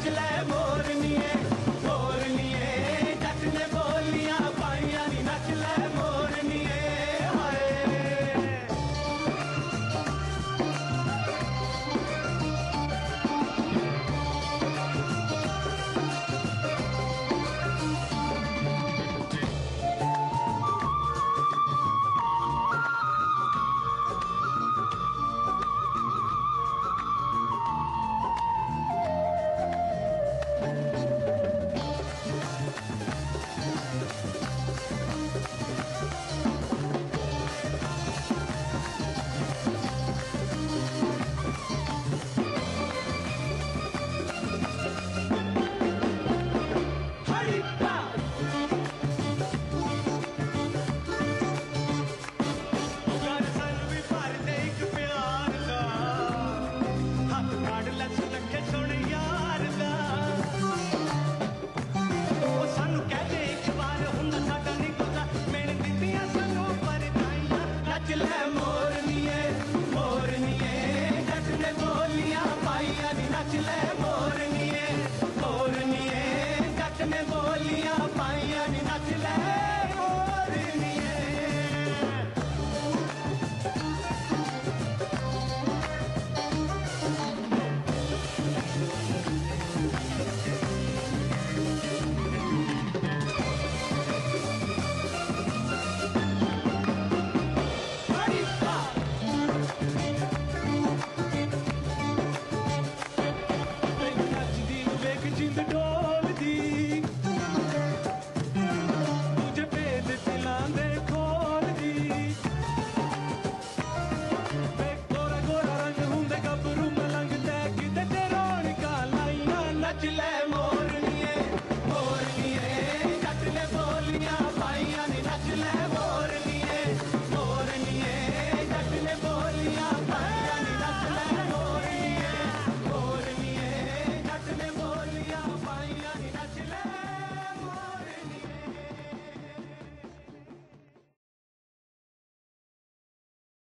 Congratulations.